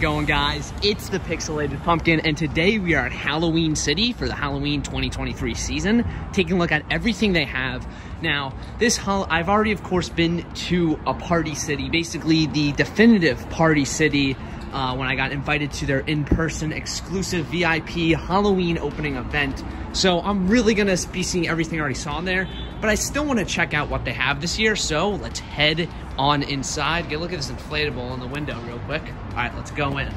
it going, guys? It's the Pixelated Pumpkin, and today we are at Halloween City for the Halloween 2023 season, taking a look at everything they have. Now, I've already, of course, been to a Party City, basically the definitive Party City, when I got invited to their in-person exclusive VIP Halloween opening event. So I'm really gonna be seeing everything I already saw in there, but I still wanna check out what they have this year, so let's head on inside. Get a look at this inflatable in the window real quick. All right, let's go in.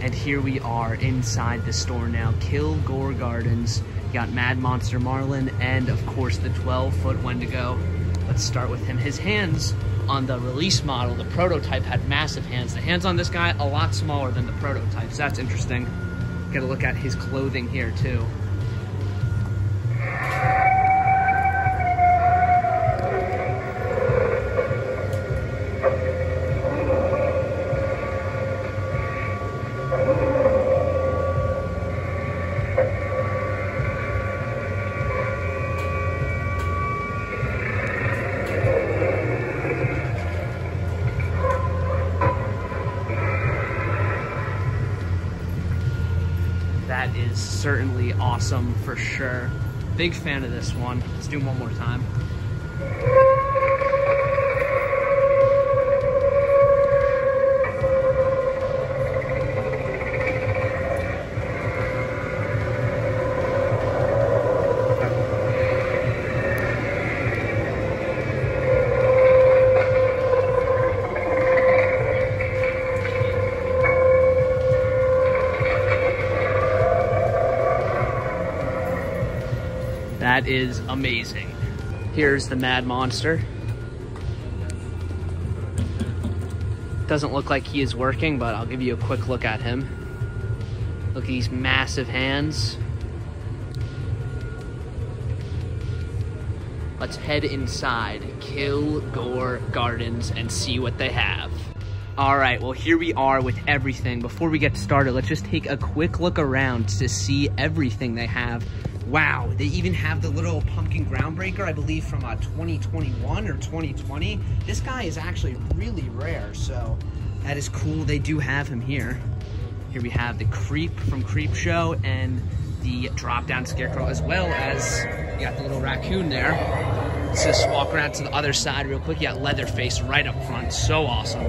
And here we are inside the store now, Kilgore Gardens. You got Mad Monster Marlin and, of course, the 12-foot Wendigo. Let's start with him. His hands on the release model, the prototype, had massive hands. The hands on this guy, a lot smaller than the prototypes. That's interesting. Get a look at his clothing here, too. That is certainly awesome for sure. Big fan of this one. Let's do one more time. That is amazing. Here's the Mad Monster. Doesn't look like he is working, but I'll give you a quick look at him. Look at these massive hands. Let's head inside Kilgore Gardens and see what they have. All right, well, here we are with everything. Before we get started, let's just take a quick look around to see everything they have. Wow, they even have the little pumpkin groundbreaker, I believe from 2021 or 2020. This guy is actually really rare, so that is cool. They do have him here. Here we have the creep from Creepshow and the drop-down scarecrow, as well as you got the little raccoon there. Let's just walk around to the other side real quick. You got Leatherface right up front, so awesome.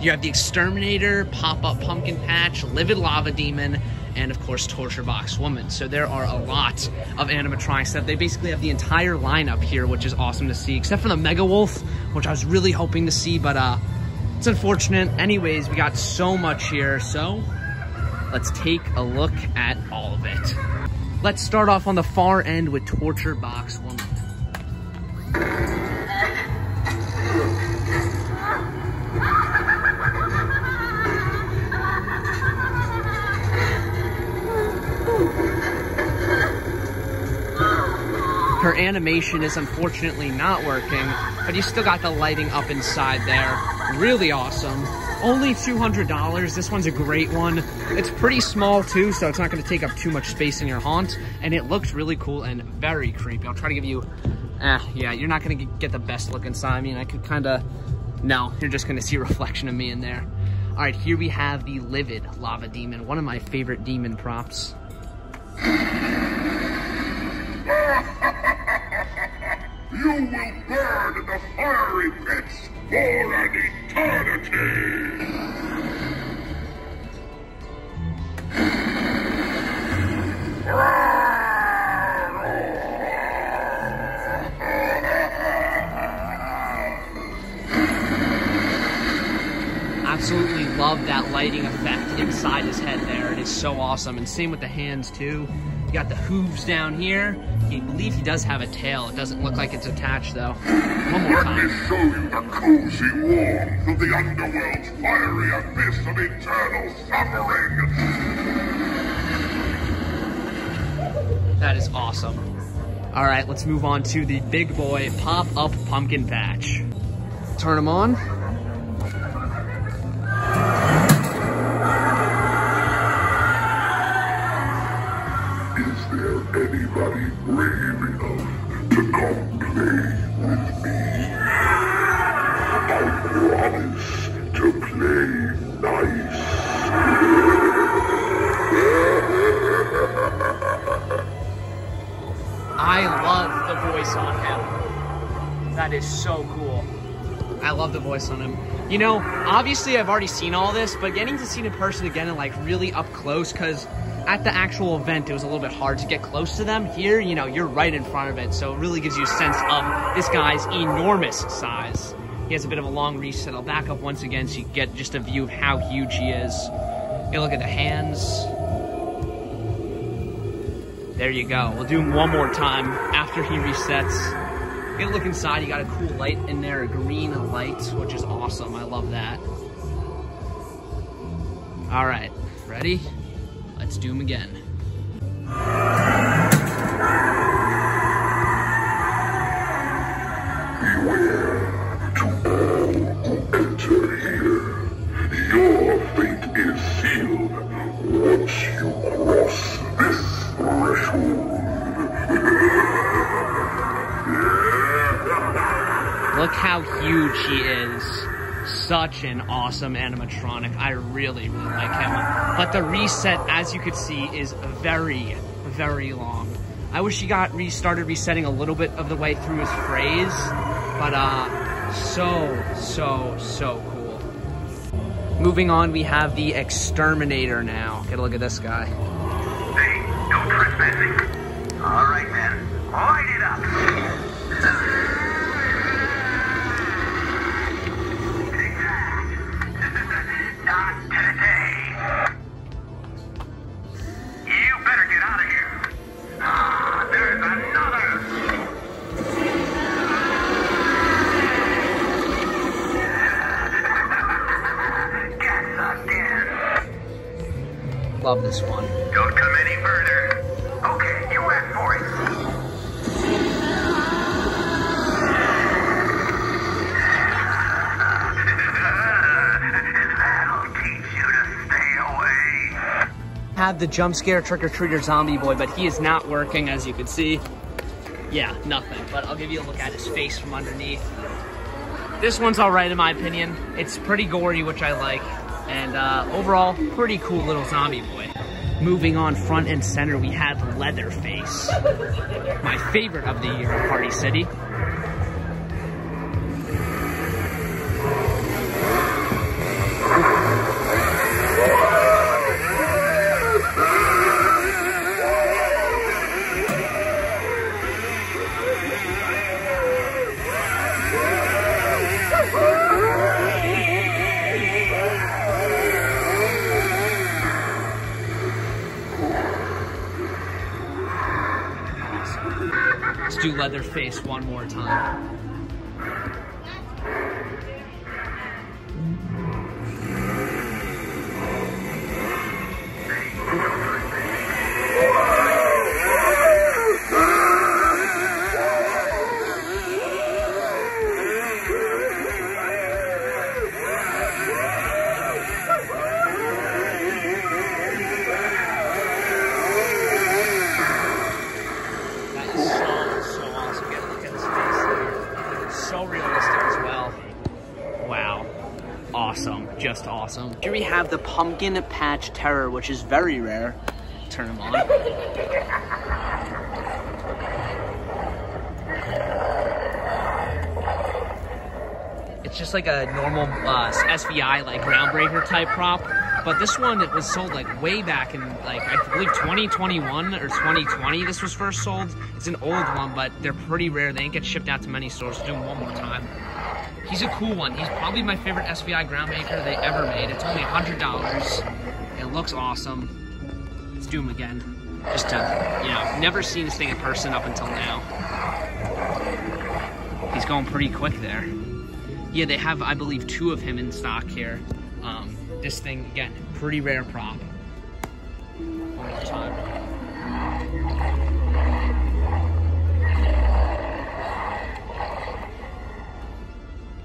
You have the exterminator, pop-up pumpkin patch, livid lava demon, and of course, Torture Box Woman. So there are a lot of animatronic stuff. They basically have the entire lineup here, which is awesome to see, except for the Mega Wolf, which I was really hoping to see, but it's unfortunate. Anyways, we got so much here, so let's take a look at all of it. Let's start off on the far end with Torture Box Woman. Her animation is unfortunately not working, but you still got the lighting up inside there. Really awesome. Only $200. This one's a great one. It's pretty small too, so it's not going to take up too much space in your haunt, and it looks really cool and very creepy. I'll try to give you... yeah, you're not going to get the best look inside. I mean, I could kind of... No, you're just going to see a reflection of me in there. All right, here we have the livid lava demon, one of my favorite demon props. You will burn in the fiery pits for an eternity! Absolutely love that lighting effect inside his head there. It is so awesome. And same with the hands too. You got the hooves down here. I believe he does have a tail. It doesn't look like it's attached, though. One more time. Let me show you the cozy warmth of the underworld's fiery abyss of eternal suffering. That is awesome. All right, let's move on to the big boy pop-up pumpkin patch. Turn him on. Anybody brave enough to come play with me? I promise to I love the voice on him. That is so cool. I love the voice on him. You know, obviously I've already seen all this, but getting to see it in person again and like really up close, because at the actual event, it was a little bit hard to get close to them. Here, you know, you're right in front of it, so it really gives you a sense of this guy's enormous size. He has a bit of a long reach, so I'll back up once again so you get just a view of how huge he is. You look at the hands. There you go. We'll do him one more time after he resets. You look inside, you got a cool light in there, a green light, which is awesome. I love that. All right, ready? Let's do him again. Beware to all who enter here. Your fate is sealed once you cross this threshold. Look how huge he is. Such an awesome animatronic. I really, really like him. But the reset, as you could see, is very, very long. I wish he got restarted resetting a little bit of the way through his phrase, but so cool. Moving on, we have the Exterminator now. Get a look at this guy. Hey, no trespassing. All right, man, light it up. Love this one. Don't come any further. Okay, you went for it. That'll teach you to stay away. Had the jump scare trick-or-treater zombie boy, but he is not working, as you can see. Yeah, nothing. But I'll give you a look at his face from underneath. This one's all right in my opinion. It's pretty gory, which I like. And overall, pretty cool little zombie boy. Moving on front and center, we had Leatherface. My favorite of the year at Party City. Leatherface one more time. Here we have the Pumpkin Patch Terror, which is very rare. Turn him on. It's just like a normal SVI, like groundbreaker type prop, but this one, it was sold like way back in like I believe 2021 or 2020. This was first sold. It's an old one, but they're pretty rare. They didn't get shipped out to many stores. Do them one more time. He's a cool one. He's probably my favorite SVI groundmaker they ever made. It's only $100. It looks awesome. Let's do him again. Just to, you know, never seen this thing in person up until now. He's going pretty quick there. Yeah, they have, I believe, 2 of him in stock here. This thing, again, pretty rare prop. One more time.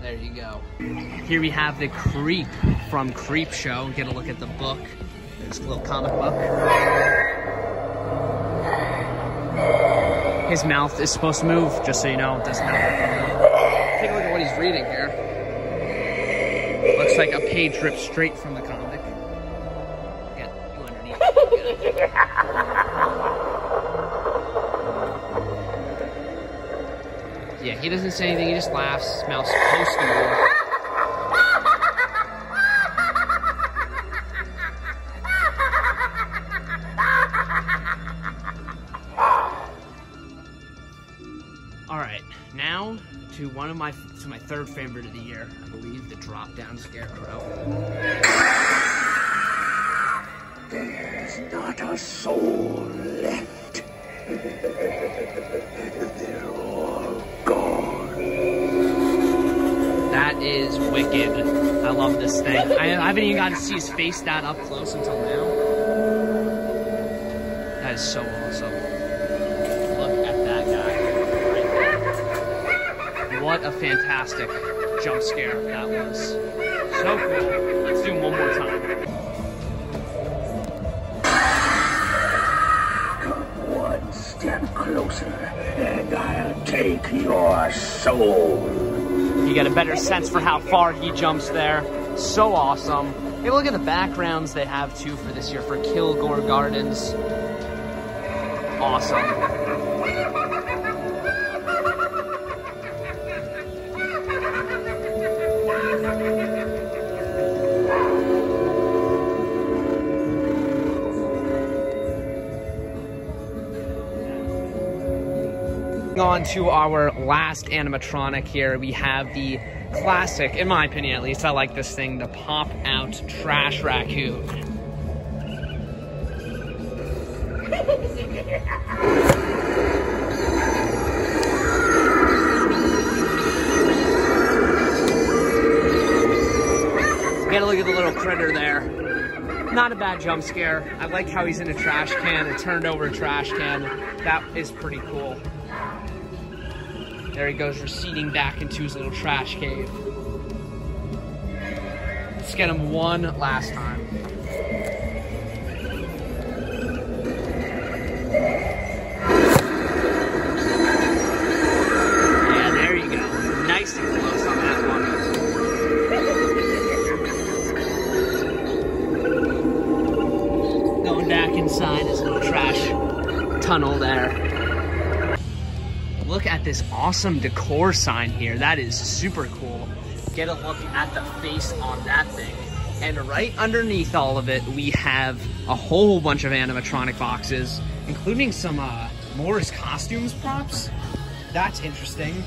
There you go. Here we have the Creep from Creepshow. Get a look at the book. This little comic book. His mouth is supposed to move, just so you know. It doesn't have. Take a look at what he's reading here. Looks like a page ripped straight from the comic. Get you underneath. Get Yeah, he doesn't say anything, he just laughs, smells post noodle. Alright, now to one of my third favorite of the year, I believe, the drop-down scarecrow. There's not a soul left. They're all gone. That is wicked. I love this thing. I haven't even gotten to see his face that up close until now. That is so awesome. Look at that guy right there. What a fantastic jump scare that was. So cool. Let's do one more time. Step closer, and I'll take your soul. You get a better sense for how far he jumps there. So awesome. Hey, look at the backgrounds they have, too, for this year, for Kilgore Gardens. Awesome. On to our last animatronic here, we have the classic, in my opinion at least, I like this thing, the pop-out trash raccoon. Get a look at the little critter there. Not a bad jump scare. I like how he's in a trash can, a turned over trash can. That is pretty cool. There he goes, receding back into his little trash cave. Let's get him one last time. Yeah, there you go. Nice and close on that one. Going back inside his little trash tunnel there. Look at this awesome decor sign here. That is super cool. Get a look at the face on that thing. And right underneath all of it, we have a whole bunch of animatronic boxes, including some Morris costumes props. That's interesting.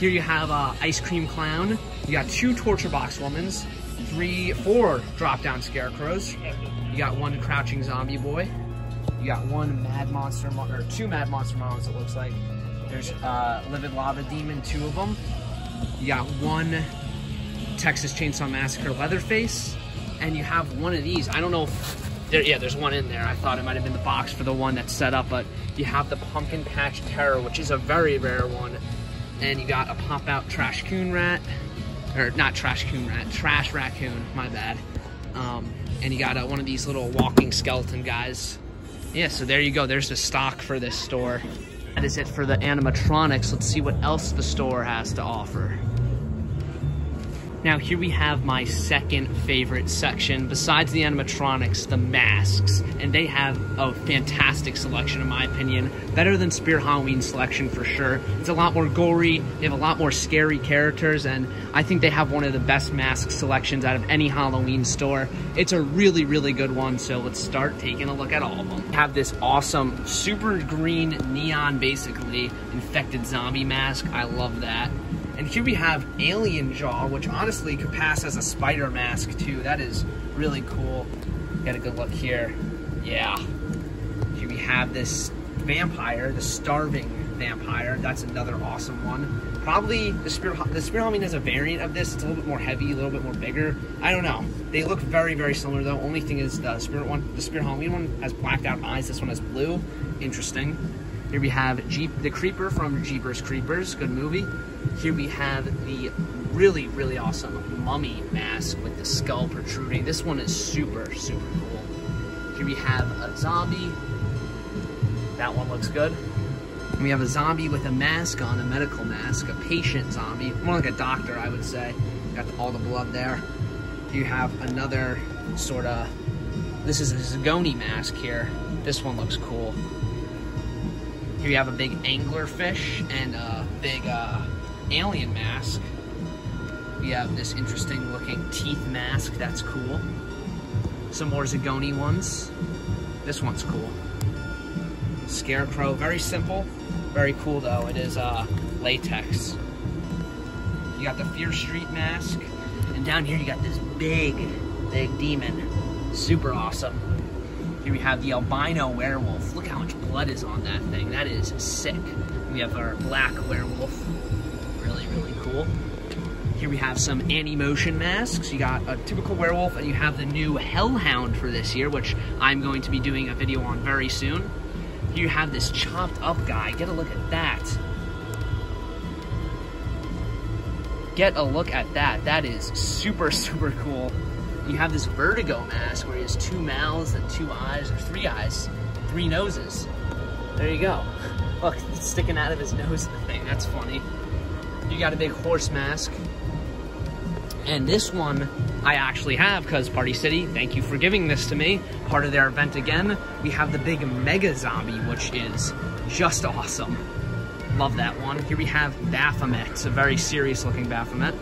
Here you have ice cream clown. You got 2 torture box womans, 4 drop-down scarecrows. You got 1 crouching zombie boy. You got 1 mad monster mom, or 2 mad monster moms, it looks like. There's livid lava demon, 2 of them. You got 1 Texas Chainsaw Massacre Leatherface, and you have 1 of these. I don't know if there, yeah, there's 1 in there. I thought it might have been the box for the one that's set up, but you have the Pumpkin Patch Terror, which is a very rare one, and you got a pop-out trash raccoon, my bad. And you got 1 of these little walking skeleton guys. Yeah, so there you go. There's the stock for this store. That is it for the animatronics. Let's see what else the store has to offer. Now here we have my second favorite section, besides the animatronics, the masks. And they have a fantastic selection, in my opinion. Better than Spear Halloween's selection for sure. It's a lot more gory, they have a lot more scary characters, and I think they have one of the best mask selections out of any Halloween store. It's a really, really good one, so let's start taking a look at all of them. We have this awesome, super green, neon, basically, infected zombie mask. I love that. And here we have Alien Jaw, which honestly could pass as a spider mask too. That is really cool. Got a good look here. Yeah. Here we have this vampire, the starving vampire. That's another awesome one. Probably the Spear Halloween has a variant of this. It's a little bit more heavy, a little bit more bigger. I don't know. They look very, very similar though. Only thing is the Spear Halloween one has blacked out eyes. This one has blue. Interesting. Here we have the Creeper from Jeepers Creepers. Good movie. Here we have the really, really awesome mummy mask with the skull protruding. This one is super, super cool. Here we have a zombie. That one looks good. And we have a zombie with a mask on, a medical mask, a patient zombie. More like a doctor, I would say. Got all the blood there. You have another sort of... This is a Zagoni mask here. This one looks cool. Here you have a big angler fish and a big alien mask. We have this interesting looking teeth mask, that's cool. Some more Zagoni ones. This one's cool. Scarecrow, very simple, very cool though. It is latex. You got the Fear Street mask. And down here you got this big demon. Super awesome. Here we have the albino werewolf. Look how much blood is on that thing. That is sick. We have our black werewolf. Really, really cool. Here we have some anti-motion masks. You got a typical werewolf and you have the new hellhound for this year, which I'm going to be doing a video on very soon. Here you have this chopped up guy. Get a look at that. Get a look at that. That is super, super cool. You have this Vertigo mask where he has two mouths and two eyes, or three eyes, three noses. There you go. Look, it's sticking out of his nose, the thing. That's funny. You got a big horse mask. And this one I actually have because Party City, thank you for giving this to me. Part of their event again. We have the big mega zombie, which is just awesome. Love that one. Here we have Baphomet. It's a very serious looking Baphomet.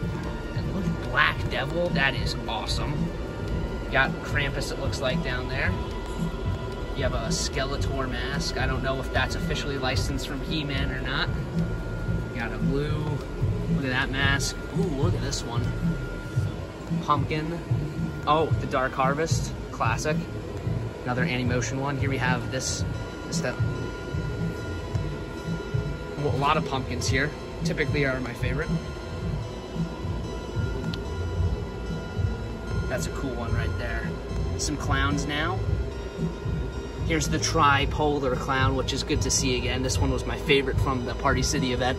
And look, Black Devil. That is awesome. Got Krampus, it looks like, down there. You have a Skeletor mask. I don't know if that's officially licensed from He-Man or not. You got a blue. Look at that mask. Ooh, look at this one. Pumpkin. Oh, the Dark Harvest. Classic. Another Anti-Motion one. Here we have this. A lot of pumpkins here. Typically are my favorite. That's a cool one right there. Some clowns now. Here's the tripolar clown, which is good to see again. This one was my favorite from the Party City event.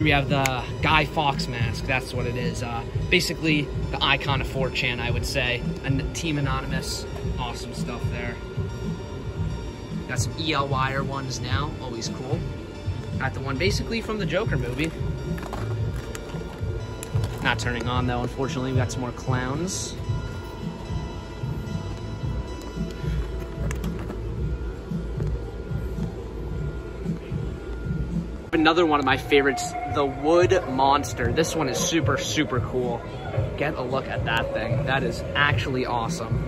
We have the Guy Fawkes mask. That's what it is. Basically, the icon of 4chan, I would say. And Team Anonymous. Awesome stuff there. Got some ELYer ones now, always cool. Got the one basically from the Joker movie. Not turning on though, unfortunately. We got some more clowns. Another one of my favorites, the Wood Monster. This one is super, super cool. Get a look at that thing. That is actually awesome.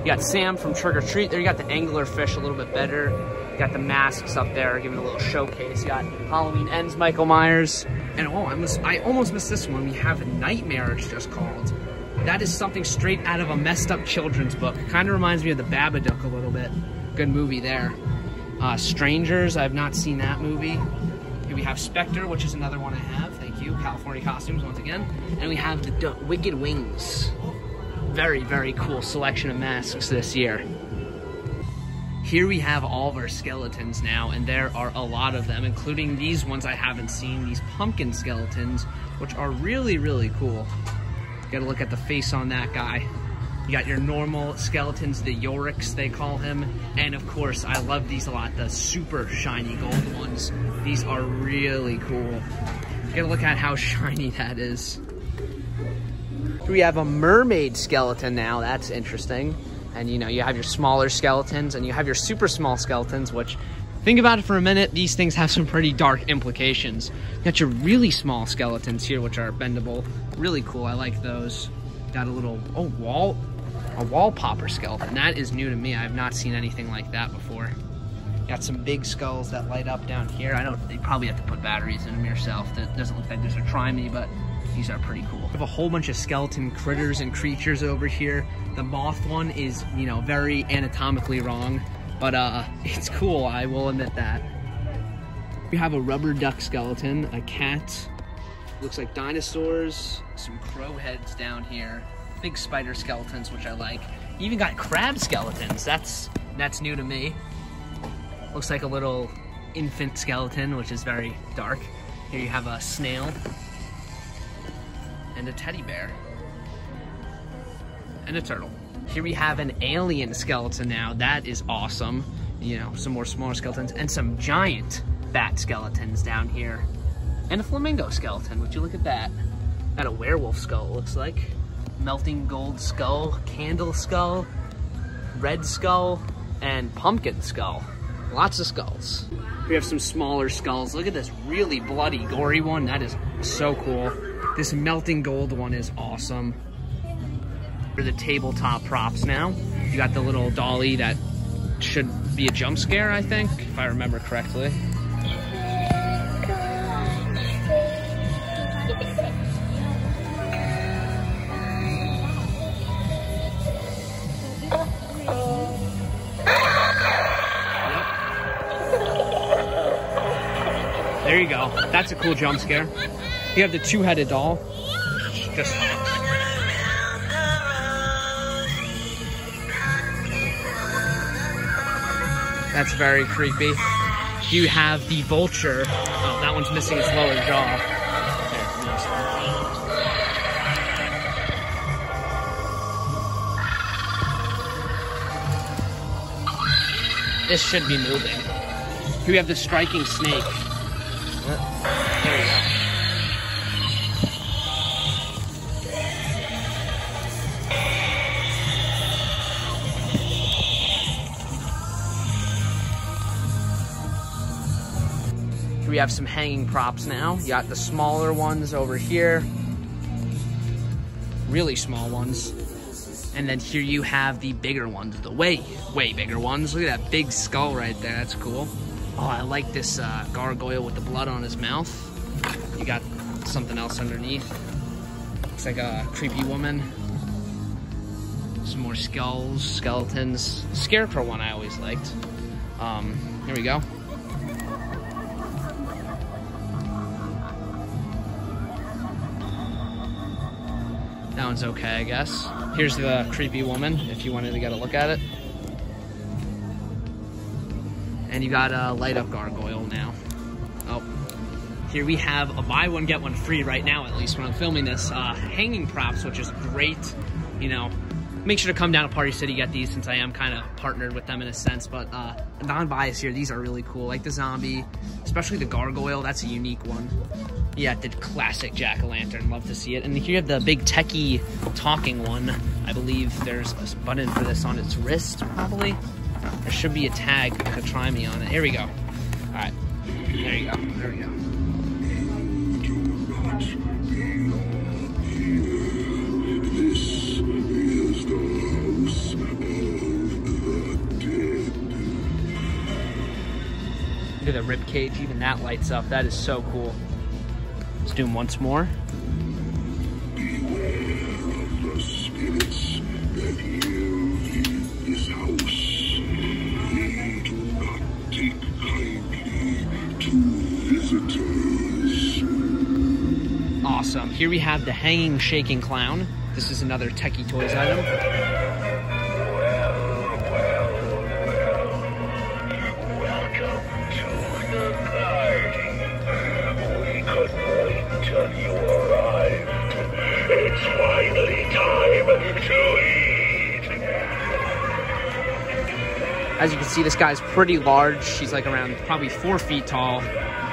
You got Sam from Trick or Treat there. You got the angler fish a little bit better. You got the masks up there, giving a little showcase. You got Halloween Ends, Michael Myers. And oh, I almost missed this one. We have Nightmare, it's just called. That is something straight out of a messed up children's book. Kind of reminds me of the Babadook a little bit. Good movie there. Strangers, I've not seen that movie. Here we have Spectre, which is another one I have. Thank you, California Costumes once again. And we have the Wicked Wings. Very, very cool selection of masks this year. Here we have all of our skeletons now, and there are a lot of them, including these ones I haven't seen, these pumpkin skeletons, which are really, really cool. Got to look at the face on that guy. You got your normal skeletons, the Yoriks they call him, and of course, I love these a lot, the super shiny gold ones. These are really cool. Got to look at how shiny that is. We have a mermaid skeleton now, that's interesting. And you know, you have your smaller skeletons and you have your super small skeletons, which, think about it for a minute, these things have some pretty dark implications. You got your really small skeletons here, which are bendable. Really cool, I like those. Got a little, oh, a wall popper skeleton. That is new to me, I have not seen anything like that before. Got some big skulls that light up down here. They probably have to put batteries in them yourself. That doesn't look like this would try me, but these are pretty cool. We have a whole bunch of skeleton critters and creatures over here. The moth one is, you know, very anatomically wrong, but it's cool, I will admit that. We have a rubber duck skeleton, a cat, looks like dinosaurs, some crow heads down here, big spider skeletons, which I like. You even got crab skeletons, that's new to me. Looks like a little infant skeleton, which is very dark. Here you have a snail. And a teddy bear. And a turtle. Here we have an alien skeleton now. That is awesome. You know, some more smaller skeletons and some giant bat skeletons down here. And a flamingo skeleton. Would you look at that? Got a werewolf skull, looks like. Melting gold skull, candle skull, red skull, and pumpkin skull. Lots of skulls. We have some smaller skulls. Look at this really bloody, gory one. That is so cool. This melting gold one is awesome. For the tabletop props now. You got the little dolly that should be a jump scare, I think, if I remember correctly. There you go. That's a cool jump scare. You have the two-headed doll. Just... That's very creepy. You have the vulture. Oh, that one's missing its lower jaw. There, this should be moving. You have the striking snake. There you go. We have some hanging props now. You got the smaller ones over here. Really small ones. And then here you have the bigger ones, the way, way bigger ones. Look at that big skull right there, that's cool. Oh, I like this gargoyle with the blood on his mouth. You got something else underneath. Looks like a creepy woman. Some more skulls, skeletons. Scarecrow one I always liked. Here we go. That one's okay, I guess. Here's the creepy woman, if you wanted to get a look at it. And you got a light up gargoyle now. Oh, here we have a buy one, get one free right now, at least when I'm filming this. Hanging props, which is great. You know, make sure to come down to Party City, get these since I am kind of partnered with them in a sense, but non-bias here, these are really cool. Like the zombie, especially the gargoyle, that's a unique one. Yeah, the classic jack-o'-lantern, love to see it. And here you have the big techie talking one. I believe there's a button for this on its wrist, probably. There should be a tag to try me on it. Here we go. All right. There you go. There we go. This is the house of the dead. Look at the ribcage. Even that lights up. That is so cool. Let's do them once more. Awesome. Here we have the hanging shaking clown. This is another Techie Toys item. Welcome to the party. We couldn't wait until you arrived. It's finally time to eat. As you can see, this guy's pretty large. She's like around probably 4 feet tall.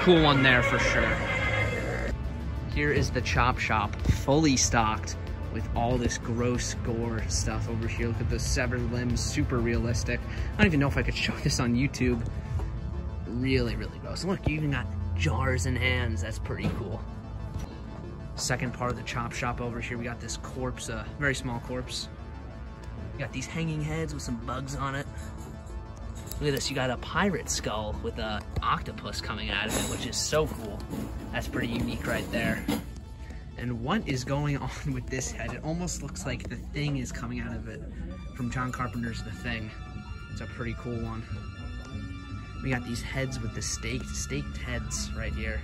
Cool one there for sure. Here is the Chop Shop, fully stocked with all this gross gore stuff over here. Look at the severed limbs, super realistic. I don't even know if I could show this on YouTube. Really, really gross. Look, you even got jars and hands. That's pretty cool. Second part of the Chop Shop over here, we got this corpse, a very small corpse. We got these hanging heads with some bugs on it. Look at this, you got a pirate skull with an octopus coming out of it, which is so cool. That's pretty unique right there. And what is going on with this head? It almost looks like the Thing is coming out of it from John Carpenter's The Thing. It's a pretty cool one. We got these heads with the staked heads right here.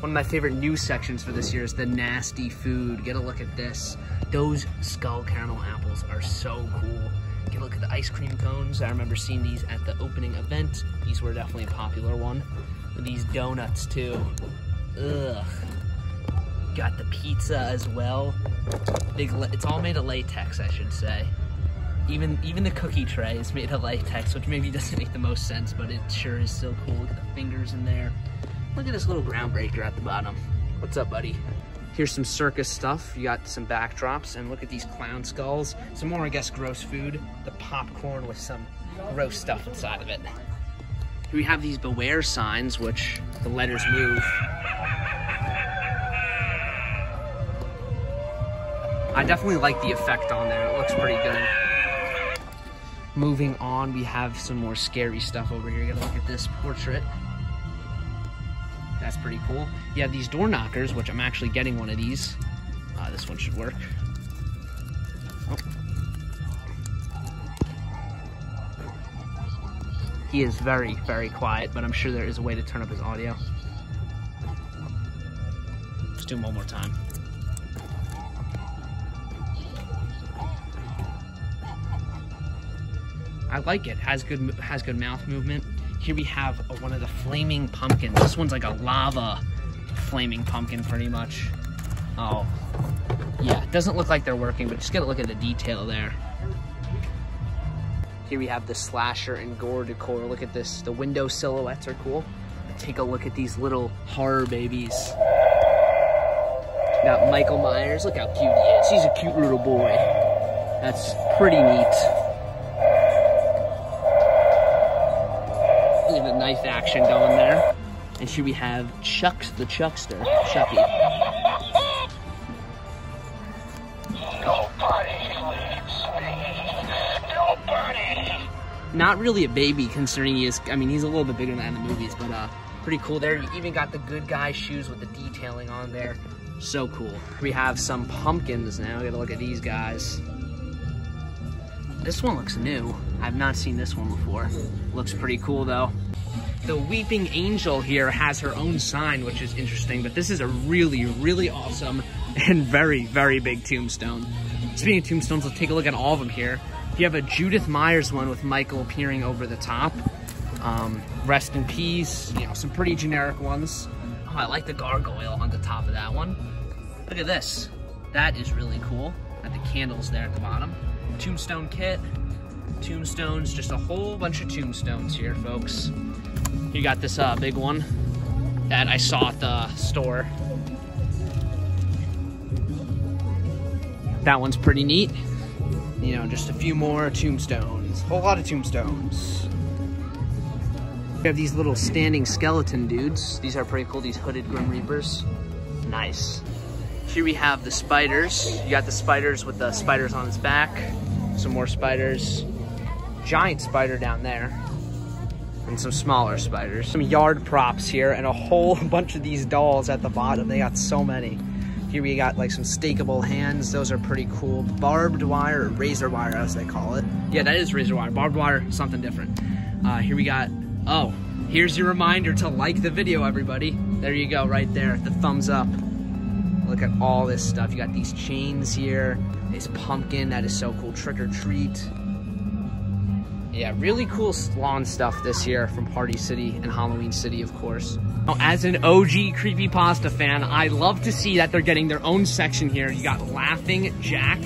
One of my favorite news sections for this year is the nasty food. Get a look at this. Those skull caramel apples are so cool. Get a look at the ice cream cones. I remember seeing these at the opening event. These were definitely a popular one. These donuts too. Ugh. Got the pizza as well. Big. It's all made of latex, I should say. Even the cookie tray is made of latex, which maybe doesn't make the most sense, but it sure is so cool. Look at the fingers in there. Look at this little groundbreaker at the bottom. What's up, buddy? Here's some circus stuff. You got some backdrops, and look at these clown skulls. Some more, I guess, gross food. The popcorn with some gross stuff inside of it. We have these beware signs, which the letters move. I definitely like the effect on there. It looks pretty good. Moving on, we have some more scary stuff over here. You gotta look at this portrait. That's pretty cool. You have these door knockers, which I'm actually getting one of these. This one should work. Oh. He is very, very quiet, but I'm sure there is a way to turn up his audio. Let's do him one more time. I like it. Has good mouth movement. Here we have one of the flaming pumpkins. This one's like a lava flaming pumpkin, pretty much. Oh, yeah. It doesn't look like they're working, but just get a look at the detail there. Here we have the slasher and gore decor. Look at this. The window silhouettes are cool. Take a look at these little horror babies. Got Michael Myers. Look how cute he is. He's a cute little boy. That's pretty neat. Knife action going there. And here we have Chucks the Chuckster, Chucky. Nobody. Not really a baby, considering he is, I mean, he's a little bit bigger than that in the movies, but pretty cool there. You even got the good guy shoes with the detailing on there. So cool. We have some pumpkins now. We gotta look at these guys. This one looks new. I've not seen this one before. Looks pretty cool though. The Weeping Angel here has her own sign, which is interesting, but this is a really, really awesome and very, very big tombstone. Speaking of tombstones, let's take a look at all of them here. You have a Judith Myers one with Michael peering over the top. Rest in peace, you know, some pretty generic ones. Oh, I like the gargoyle on the top of that one. Look at this. That is really cool. Got the candles there at the bottom. Tombstone kit. Tombstones, just a whole bunch of tombstones here, folks. You got this big one that I saw at the store. That one's pretty neat. You know, just a few more tombstones. Whole lot of tombstones. We have these little standing skeleton dudes. These are pretty cool, these hooded Grim Reapers. Nice. Here we have the spiders. You got the spiders with the spiders on its back. Some more spiders. Giant spider down there. And some smaller spiders. Some yard props here and a whole bunch of these dolls at the bottom. They got so many. Here we got like some stakeable hands. Those are pretty cool. Barbed wire, or razor wire as they call it. Yeah, that is razor wire. Barbed wire, something different. Here we got, oh, here's your reminder to like the video, everybody. There you go, right there, the thumbs up. Look at all this stuff. You got these chains here. This pumpkin, that is so cool. Trick or treat. Yeah, really cool lawn stuff this year from Party City and Halloween City, of course. Now, as an OG Creepypasta fan, I love to see that they're getting their own section here. You got Laughing Jack,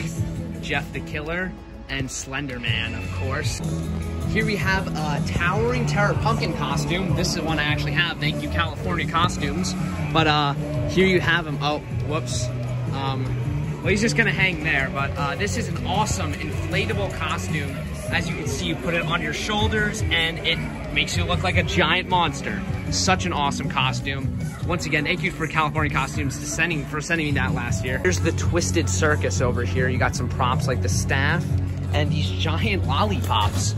Jeff the Killer, and Slender Man, of course. Here we have a Towering Terror pumpkin costume. This is one I actually have. Thank you, California Costumes. But here you have him. Oh, whoops. Well, he's just gonna hang there, but this is an awesome inflatable costume. As you can see, you put it on your shoulders and it makes you look like a giant monster. Such an awesome costume. Once again, thank you for California Costumes for sending me that last year. Here's the Twisted Circus over here. You got some props like the staff and these giant lollipops.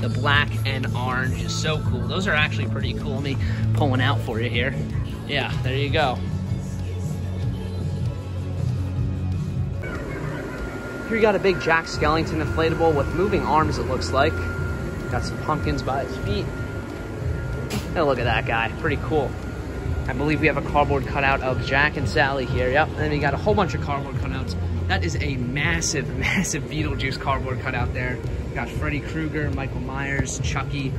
The black and orange is so cool. Those are actually pretty cool. Let me pull one out for you here. Yeah, there you go. Here you got a big Jack Skellington inflatable with moving arms, it looks like. Got some pumpkins by his feet. And look at that guy, pretty cool. I believe we have a cardboard cutout of Jack and Sally here, yep. And then we got a whole bunch of cardboard cutouts. That is a massive, massive Beetlejuice cardboard cutout there. You got Freddy Krueger, Michael Myers, Chucky.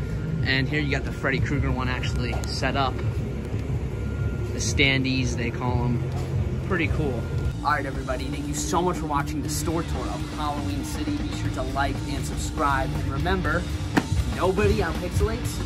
And here you got the Freddy Krueger one actually set up. The standees, they call them. Pretty cool. All right, everybody, thank you so much for watching the store tour of Halloween City. Be sure to like and subscribe. And remember, nobody out pixelates.